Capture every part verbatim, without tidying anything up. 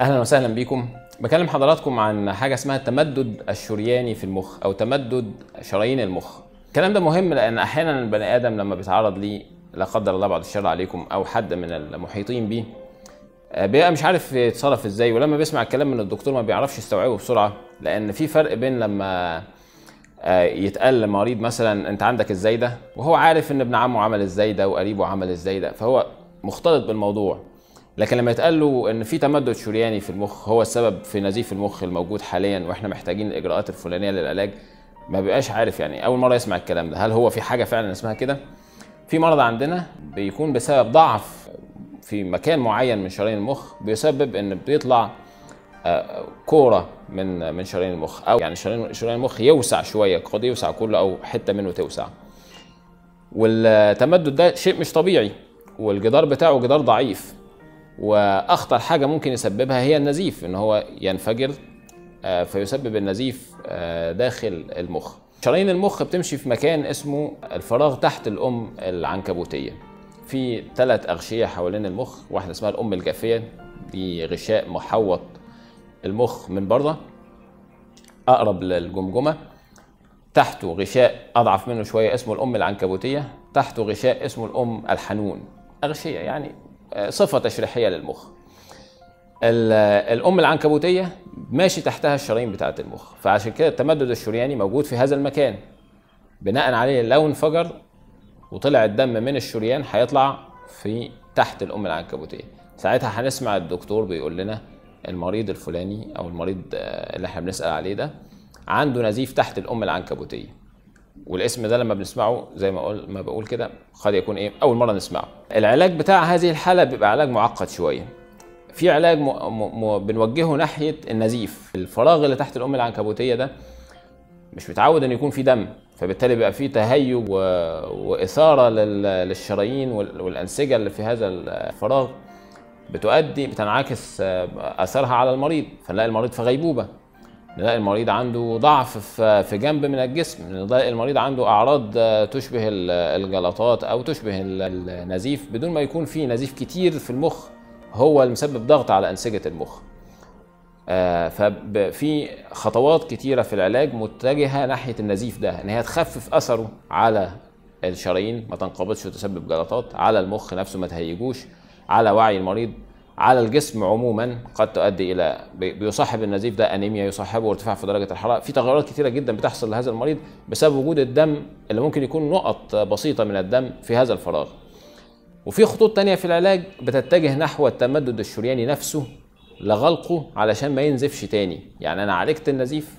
اهلا وسهلا بيكم. بكلم حضراتكم عن حاجه اسمها التمدد الشرياني في المخ او تمدد شرايين المخ. الكلام ده مهم لان احيانا البني ادم لما بيتعرض ليه لا قدر الله بعد الشر عليكم او حد من المحيطين بيه بيبقى مش عارف يتصرف ازاي، ولما بيسمع الكلام من الدكتور ما بيعرفش يستوعبه بسرعه، لان في فرق بين لما يتقال لمريض مثلا انت عندك الزايده وهو عارف ان ابن عمه عمل الزايده وقريبه عمل الزايده فهو مختلط بالموضوع، لكن لما يتقال له ان في تمدد شرياني في المخ هو السبب في نزيف المخ الموجود حاليا واحنا محتاجين الاجراءات الفلانيه للعلاج، ما بيبقاش عارف. يعني اول مره يسمع الكلام ده. هل هو في حاجه فعلا اسمها كده؟ في مرضى عندنا بيكون بسبب ضعف في مكان معين من شرايين المخ بيسبب ان بيطلع كوره من من شرايين المخ، او يعني شرايين المخ يوسع شويه، قد يوسع كله او حته منه توسع. والتمدد ده شيء مش طبيعي والجدار بتاعه جدار ضعيف، واخطر حاجه ممكن يسببها هي النزيف، ان هو ينفجر فيسبب النزيف داخل المخ. شرايين المخ بتمشي في مكان اسمه الفراغ تحت الام العنكبوتيه. في ثلاث اغشيه حوالين المخ، واحده اسمها الام الجافيه، دي غشاء محوط المخ من بره اقرب للجمجمه، تحته غشاء اضعف منه شويه اسمه الام العنكبوتيه، تحته غشاء اسمه الام الحنون. اغشيه يعني صفة تشريحية للمخ. الأم العنكبوتية ماشي تحتها الشرايين بتاعة المخ، فعشان كده التمدد الشرياني موجود في هذا المكان. بناء عليه لو انفجر وطلع الدم من الشريان هيطلع في تحت الأم العنكبوتية. ساعتها هنسمع الدكتور بيقول لنا المريض الفلاني أو المريض اللي احنا بنسأل عليه ده عنده نزيف تحت الأم العنكبوتية. والاسم ده لما بنسمعه زي ما اقول ما بقول كده قد يكون ايه اول مره نسمعه. العلاج بتاع هذه الحاله بيبقى علاج معقد شويه. في علاج م... م... بنوجهه ناحيه النزيف. الفراغ اللي تحت الام العنكبوتيه ده مش متعود ان يكون فيه دم، فبالتالي بيبقى فيه تهيج و... واثاره لل... للشرايين وال... والانسجه اللي في هذا الفراغ، بتؤدي بتنعكس اثارها على المريض، فنلاقي المريض في غيبوبه، نلاقي المريض عنده ضعف في جنب من الجسم، نلاقي المريض عنده أعراض تشبه الجلطات أو تشبه النزيف بدون ما يكون فيه نزيف كتير في المخ هو المسبب ضغط على أنسجة المخ. ففي خطوات كتيرة في العلاج متجهة ناحية النزيف ده، إن هي تخفف أثره على الشرايين، ما تنقبضش وتسبب جلطات، على المخ نفسه ما تهيجوش، على وعي المريض، على الجسم عموما. قد تؤدي الى بيصاحب النزيف ده انيميا، يصاحبه ارتفاع في درجه الحراره، في تغيرات كثيره جدا بتحصل لهذا المريض بسبب وجود الدم اللي ممكن يكون نقط بسيطه من الدم في هذا الفراغ. وفي خطوط ثانيه في العلاج بتتجه نحو التمدد الشرياني نفسه لغلقه علشان ما ينزفش تاني. يعني انا عالجت النزيف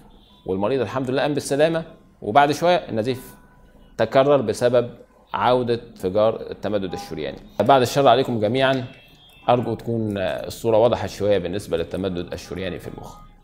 والمريض الحمد لله قام بالسلامه، وبعد شويه النزيف تكرر بسبب عوده انفجار التمدد الشرياني. بعد الشر عليكم جميعا. أرجو تكون الصورة وضحت شوية بالنسبة للتمدد الشرياني في المخ.